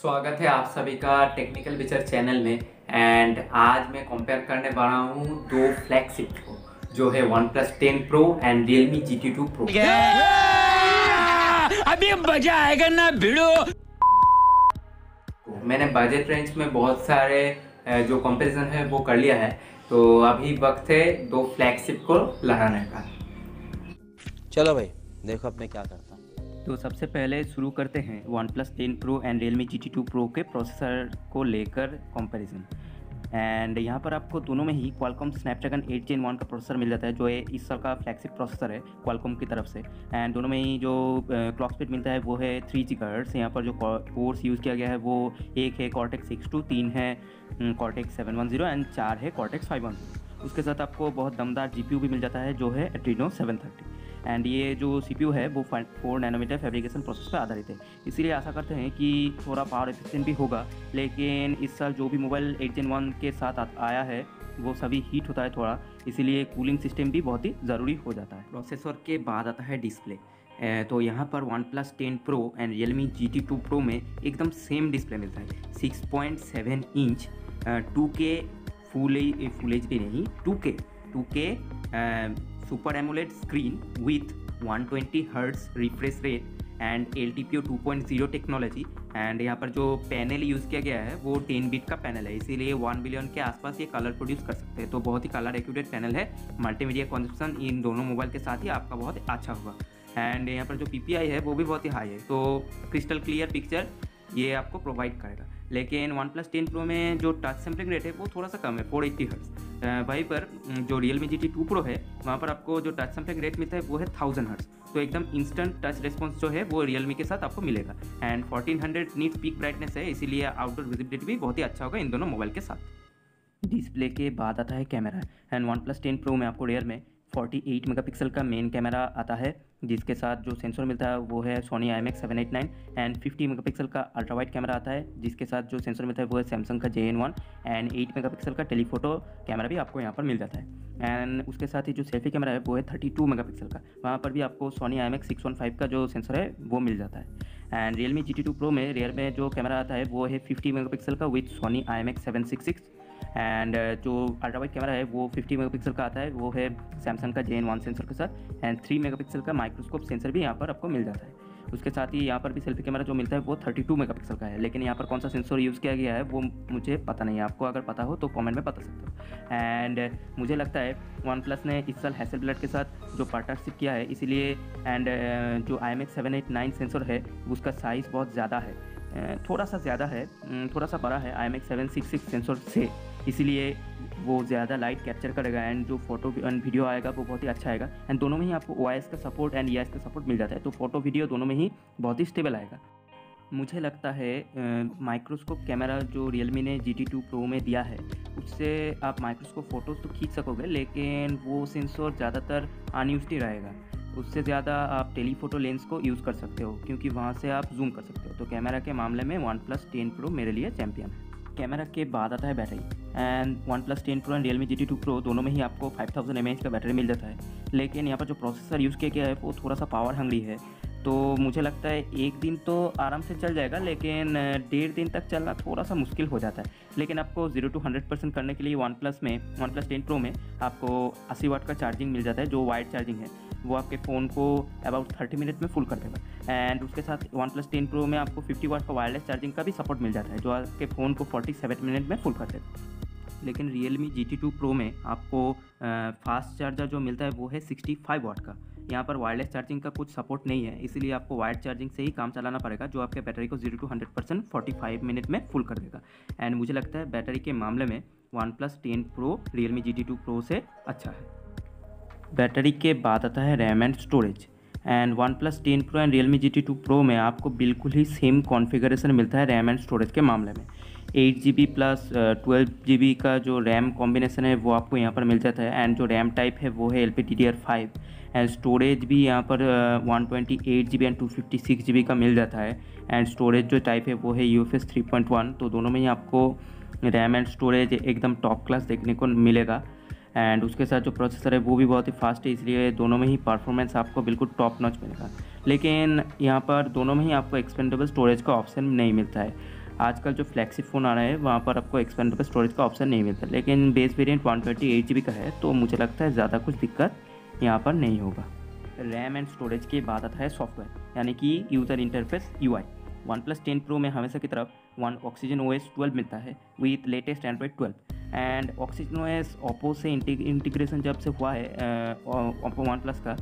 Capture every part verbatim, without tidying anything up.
स्वागत है आप सभी का टेक्निकल विचर चैनल में। एंड आज मैं कंपेयर करने वाला हूँ दो फ्लैगशिप को, जो है OnePlus ten Pro and Realme G T two Pro। अभी मजा आएगा ना भिड़ो। मैंने बजट रेंज में बहुत सारे जो कंपेरिजन है वो कर लिया है, तो अभी वक्त है दो फ्लैगशिप को लहराने का। चलो भाई देखो अब मैं क्या करता हूँ। तो सबसे पहले शुरू करते हैं OnePlus ten Pro and Realme G T two Pro के प्रोसेसर को लेकर कंपैरिजन। एंड यहाँ पर आपको दोनों में ही Qualcomm Snapdragon eight gen one का प्रोसेसर मिल जाता है, जो है इस साल का फ्लैगशिप प्रोसेसर है Qualcomm की तरफ से। एंड दोनों में ही जो क्लॉक स्पीड मिलता है वो है थ्री गीगाहर्ट्ज़। यहाँ पर जो कोर्स यूज़ किया गया है वो एक है Cortex सिक्स टू, तीन है Cortex seven one zero and चार है Cortex फाइव वन ज़ीरो। उसके साथ आपको बहुत दमदार जी पी यू भी मिल जाता है, जो है Adreno सेवन थर्टी। एंड ये जो सी पी यू है वो फोर नैनोमीटर फैब्रिकेशन प्रोसेस पर आधारित है, इसीलिए आशा करते हैं कि थोड़ा पावर एफिशिएंट भी होगा। लेकिन इस साल जो भी मोबाइल एट जेन वन के साथ आया है वो सभी हीट होता है थोड़ा, इसीलिए कूलिंग सिस्टम भी बहुत ही ज़रूरी हो जाता है। प्रोसेसर के बाद आता है डिस्प्ले। तो यहाँ पर OnePlus ten Pro and Realme G T two Pro में एकदम सेम डिस्प्ले मिलता है। Six point seven inch two K full full H D नहीं two K two K super AMOLED screen with one twenty hertz refresh rate and L T P O two point zero technology. And यहाँ पर जो panel use किया गया है वो ten bit का panel है, इसीलिए वन बिलियन के आसपास ये कलर प्रोड्यूस कर सकते हैं। तो बहुत ही कलर एक्यूरेट पैनल है। मल्टीमीडिया कंजप्शन इन दोनों मोबाइल के साथ ही आपका बहुत अच्छा हुआ। एंड यहाँ पर जो पी पी आई है वो भी बहुत ही हाई है, तो क्रिस्टल क्लियर पिक्चर ये आपको प्रोवाइड करेगा। लेकिन OnePlus टेन Pro में जो टच सैम्पलिंग रेट है वो थोड़ा सा कम है, फोर एट्टी हर्ट्ज़। वहीं पर जो Realme G T two Pro है वहाँ पर आपको जो टच सैम्पलिंग रेट मिलता है वो है थाउजेंड हर्ट्ज़। तो एकदम इंस्टेंट टच रिस्पॉन्स जो है वो Realme के साथ आपको मिलेगा। And fourteen hundred nits peak brightness है, इसीलिए आउटडोर विजिबिलिटी भी बहुत ही अच्छा होगा इन दोनों मोबाइल के साथ। डिस्प्ले के बाद आता है camera. And OnePlus ten Pro में आपको रियर में फोर्टी एट मेगापिक्सल का मेन कैमरा आता है, जिसके साथ जो सेंसर मिलता है वो है Sony I M X seven eight nine. And fifty megapixel का अल्ट्रा वाइड कैमरा आता है, जिसके साथ जो सेंसर मिलता है वो है सैमसंग का J N one. And eight megapixel का टेलीफोटो कैमरा भी आपको यहाँ पर मिल जाता है। एंड उसके साथ ही जो सेल्फी कैमरा है वो है थर्टी टू मेगापिक्सल का, वहाँ पर भी आपको Sony I M X six one five का जो सेंसर है वो मिल जाता है। And Realme G T two Pro में रियर में जो कैमरा आता है वो है फिफ्टी मेगापिक्सल का with Sony I M X seven six six. And जो अल्ट्रा वाइड कैमरा है वो फिफ्टी मेगापिक्सल का आता है, वो है सैमसंग का जे एन वन सेंसर के साथ। एंड थ्री मेगापिक्सल का माइक्रोस्कोप सेंसर भी यहाँ पर आपको मिल जाता है। उसके साथ ही यहाँ पर भी सेल्फी कैमरा जो मिलता है वो थर्टी टू मेगापिक्सल का है, लेकिन यहाँ पर कौन सा सेंसर यूज़ किया गया है वो मुझे पता नहीं है। आपको अगर पता हो तो कमेंट में बता सकते हो। एंड मुझे लगता है OnePlus ने इस साल हैसलब्लड के साथ जो पार्टनरशिप किया है, इसीलिए एंड जो I M X seven eight nine sensor है उसका साइज़ बहुत ज़्यादा है, थोड़ा सा ज़्यादा है, थोड़ा सा बड़ा है I M X seven six six sensor से, इसीलिए वो ज़्यादा लाइट कैप्चर करेगा। एंड जो फोटो एंड वीडियो आएगा वो बहुत ही अच्छा आएगा। एंड दोनों में ही आपको ओ आई एस का support and E I S का सपोर्ट मिल जाता है, तो फोटो वीडियो दोनों में ही बहुत ही स्टेबल आएगा। मुझे लगता है माइक्रोस्कोप कैमरा जो Realme ने जी टी टू Pro में दिया है उससे आप माइक्रोस्कोप फ़ोटोज़ तो खींच सकोगे, लेकिन वो सेंसर ज़्यादातर अनयूज्ड ही रहेगा। उससे ज़्यादा आप टेलीफोटो लेंस को यूज़ कर सकते हो, क्योंकि वहाँ से आप जूम कर सकते हो। तो कैमरा के मामले में OnePlus टेन Pro मेरे लिए चैम्पियन है। कैमरा के बाद आता है battery. And OnePlus ten Pro and Realme G T two Pro दोनों में ही आपको five thousand M A H का बैटरी मिल जाता है, लेकिन यहाँ पर जो प्रोसेसर यूज़ किया गया है वो थोड़ा सा पावर हंगरी है। तो मुझे लगता है एक दिन तो आराम से चल जाएगा, लेकिन डेढ़ दिन तक चलना थोड़ा सा मुश्किल हो जाता है। लेकिन आपको जीरो टू हंड्रेड परसेंट करने के लिए OnePlus में OnePlus टेन Pro में आपको अस्सी वाट का चार्जिंग मिल जाता है, जो वाइड चार्जिंग है वो आपके फ़ोन को अबाउट थर्टी मिनट में फुल कर देगा। एंड उसके साथ OnePlus टेन Pro में आपको फिफ्टी वाट का वायरलेस चार्जिंग का भी सपोर्ट मिल जाता है, जो आपके फ़ोन को फोर्टी सेवन मिनट में फुल कर देगा। लेकिन Realme G T two Pro में आपको फास्ट चार्जर जो मिलता है वो है सिक्सटी फाइव वाट का। यहाँ पर वायरलेस चार्जिंग का कुछ सपोर्ट नहीं है, इसीलिए आपको वायर्ड चार्जिंग से ही काम चलाना पड़ेगा, जो आपके बैटरी को zero two hundred percent forty five minute में फुल कर देगा। एंड मुझे लगता है बैटरी के मामले में OnePlus ten Pro Realme G T two Pro से अच्छा है। बैटरी के बाद आता है RAM and storage. And OnePlus ten Pro and Realme G T two Pro में आपको बिल्कुल ही सेम कॉन्फ़िगरेशन मिलता है रैम एंड स्टोरेज के मामले में। Eight G B plus twelve G B का जो रैम कॉम्बिनेशन है वो आपको यहाँ पर मिल जाता है। एंड जो रैम टाइप है वो है L P D D R five. And storage भी यहाँ पर one twenty eight G B and two fifty six G B का मिल जाता है। एंड स्टोरेज जो टाइप है वो है U F S three point one. तो दोनों में ही आपको रैम एंड स्टोरेज एकदम टॉप क्लास देखने को मिलेगा। एंड उसके साथ जो प्रोसेसर है वो भी बहुत ही फास्ट है, इसलिए दोनों में ही परफॉर्मेंस आपको बिल्कुल टॉप नॉच मिलेगा। लेकिन यहाँ पर दोनों में ही आपको एक्सपेंडेबल स्टोरेज का ऑप्शन नहीं मिलता है। आजकल जो फ्लैगशिप फ़ोन आ रहा है वहाँ पर आपको एक्सपेंडेबल स्टोरेज का ऑप्शन नहीं मिलता, लेकिन base variant one twenty eight G B का है, तो मुझे लगता है ज़्यादा कुछ दिक्कत यहाँ पर नहीं होगा। रैम एंड स्टोरेज के बाद आता है सॉफ्टवेयर यानी कि user interface U I. OnePlus ten Pro में हमेशा की तरफ one Oxygen O S twelve मिलता है with latest Android twelve and Oxygen O S Oppo से इंटीग्रेशन जब से हुआ है ओप्पो वन प्लस का,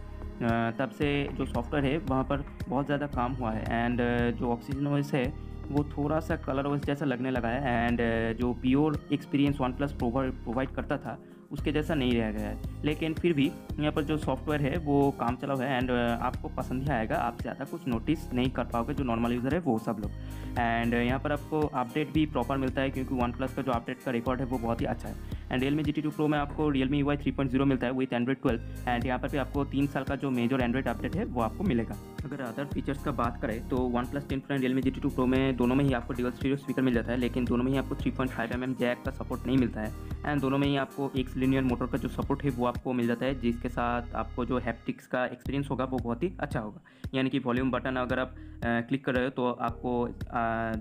तब से जो सॉफ्टवेयर है वहाँ पर बहुत ज़्यादा काम हुआ है। एंड जो ऑक्सीजन ओ एस है वो थोड़ा सा कलर ओएस जैसा लगने लगा है, एंड जो pure experience OnePlus provide करता था उसके जैसा नहीं रह गया है। लेकिन फिर भी यहाँ पर जो सॉफ्टवेयर है वो काम चलाओ है एंड आपको पसंद ही आएगा, आप ज़्यादा कुछ नोटिस नहीं कर पाओगे जो नॉर्मल यूज़र है वो सब लोग। एंड यहाँ पर आपको अपडेट भी प्रॉपर मिलता है क्योंकि वन प्लस का जो अपडेट का रिकॉर्ड है वो बहुत ही अच्छा है। And Realme G T two Pro में आपको Realme U I three point zero मिलता है विथ एंड्रॉइड ट्वेल्व, एंड यहाँ पर भी आपको तीन साल का जो मेजर एंड्रॉइड अपडेट है वो आपको मिलेगा। अगर अदर फीचर्स का बात करें तो OnePlus ten Pro and Realme G T two Pro में दोनों में ही आपको डुअल स्टीरियो स्पीकर मिल जाता है, लेकिन दोनों में ही आपको three point five M M jack का सपोर्ट नहीं मिलता है। एंड दोनों में ही आपको एक्स लिनियर मोटर का जो सपोर्ट है वो आपको मिल जाता है, जिसके साथ आपको जो हैप्टिक्स का एक्सपीरियंस होगा वो बहुत ही अच्छा होगा। यानी कि वॉल्यूम बटन अगर आप क्लिक कर रहे हो तो आपको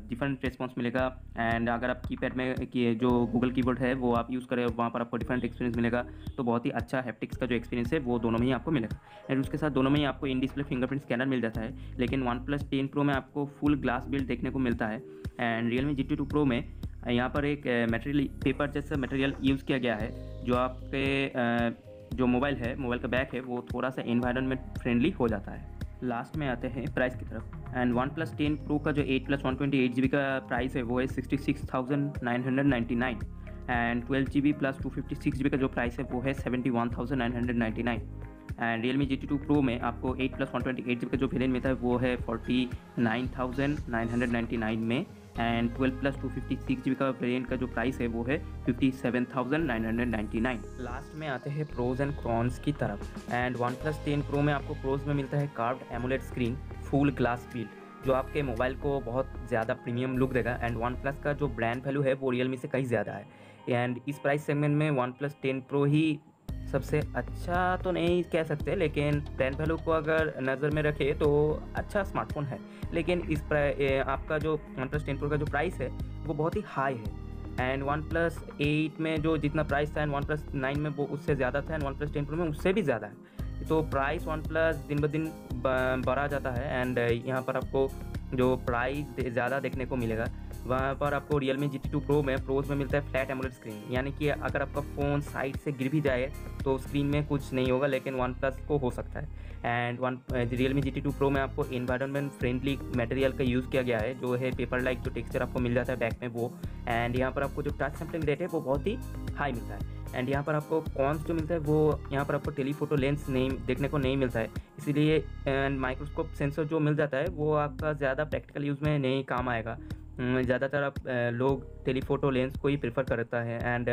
डिफरेंट रिस्पॉन्स मिलेगा, एंड अगर आप की पैड में जो गूगल की बोर्ड है वो आप यूज़ करें वहाँ पर आपको डिफरेंट एक्सपीरियंस मिलेगा, तो बहुत ही अच्छा हैप्टिक्स का जो एक्सपीरियंस है वो दोनों में ही आपको मिलेगा। एंड उसके साथ दोनों में ही आपको इन डिस्प्ले फिंगरप्रिंट स्कैनर मिल जाता है, लेकिन वन प्लस टेन प्रो में आपको फुल ग्लास बिल्ड देखने को मिलता है। And Realme G T two Pro में यहाँ पर एक मटेरियल पेपर जैसा मटेरियल यूज़ किया गया है, जो आपके जो मोबाइल है मोबाइल का बैक है वो थोड़ा सा एनवायरनमेंट फ्रेंडली हो जाता है। लास्ट में आते हैं प्राइस की तरफ, and OnePlus ten Pro का जो eight plus one twenty eight G B का प्राइस है वो है sixty six thousand nine hundred ninety nine, and twelve G B plus two fifty six G B का जो प्राइस है वो है seventy one thousand nine hundred ninety nine. And Realme G T two Pro में आपको eight plus one twenty eight G B का जो variant मिलता है वो है forty nine thousand nine hundred ninety nine में, and twelve plus two fifty six G B का वेरिएंट का जो प्राइस है वो है fifty seven thousand nine hundred ninety nine. Last में आते हैं प्रोज एंड कॉन्स की तरफ, and OnePlus ten Pro में आपको प्रोज में मिलता है curved AMOLED screen full glass field, जो आपके मोबाइल को बहुत ज़्यादा प्रीमियम लुक देगा। एंड वन प्लस का जो ब्रांड वैल्यू है वो रियलमी से कहीं ज़्यादा है, एंड इस प्राइस सेगमेंट में वन प्लस टेन प्रो ही सबसे अच्छा तो नहीं कह सकते, लेकिन ब्रांड वैल्यू को अगर नज़र में रखे तो अच्छा स्मार्टफोन है। लेकिन इस आपका जो वन प्लस टेन प्रो का जो प्राइस है वो बहुत ही हाई है, एंड वन प्लस एट में जो जितना प्राइस था एंड वन प्लस नाइन में वो उससे ज़्यादा था, and OnePlus ten Pro में उससे भी ज़्यादा है। तो प्राइस वन प्लस दिन ब दिन बढ़ा जाता है, एंड यहाँ पर आपको जो प्राइस ज़्यादा देखने को मिलेगा। वहाँ पर आपको Realme G T two Pro में प्रोज में मिलता है फ्लैट एमोलेड स्क्रीन, यानी कि अगर आपका फ़ोन साइड से गिर भी जाए तो स्क्रीन में कुछ नहीं होगा, लेकिन वन प्लस को हो सकता है। And one Realme G T two Pro में आपको एनवायरनमेंट फ्रेंडली मटेरियल का यूज़ किया गया है, जो है पेपर लाइक जो टेक्सचर आपको मिल जाता है बैक में वो, एंड यहाँ पर आपको जो टच सैम्पलिंग रेट है वो बहुत ही हाई मिलता है। एंड यहाँ पर आपको कॉन्स जो मिलता है वो यहाँ पर आपको टेलीफोटो लेंस नहीं देखने को नहीं मिलता है, इसीलिए एंड माइक्रोस्कोप सेंसर जो मिल जाता है वो आपका ज़्यादा प्रैक्टिकल यूज़ में नहीं काम आएगा। ज़्यादातर आप लोग टेलीफोटो लेंस को ही प्रेफर करता है, एंड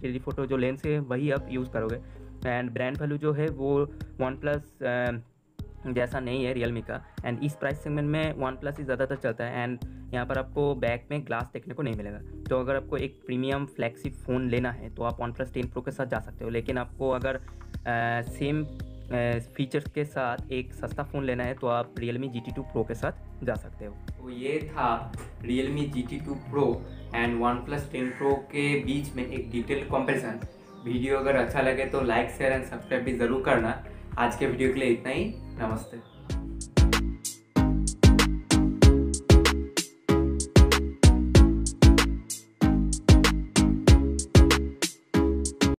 टेलीफोटो जो लेंस है वही आप यूज़ करोगे। एंड ब्रांड वैल्यू जो है वो वन प्लस जैसा नहीं है रियलमी का, एंड इस प्राइस सेगमेंट में वन प्लस ही ज़्यादातर चलता है। एंड यहाँ पर आपको बैक में ग्लास देखने को नहीं मिलेगा, तो अगर आपको एक प्रीमियम फ्लैगशिप फ़ोन लेना है तो आप वन प्लस टेन प्रो के साथ जा सकते हो, लेकिन आपको अगर आ, सेम फीचर्स के साथ एक सस्ता फ़ोन लेना है तो आप Realme G T two Pro के साथ जा सकते हो। तो ये था Realme G T two Pro and OnePlus ten Pro के बीच में एक डिटेल कंपेरिजन। वीडियो अगर अच्छा लगे तो लाइक शेयर एंड सब्सक्राइब भी ज़रूर करना। आज के वीडियो के लिए इतना ही, नमस्ते।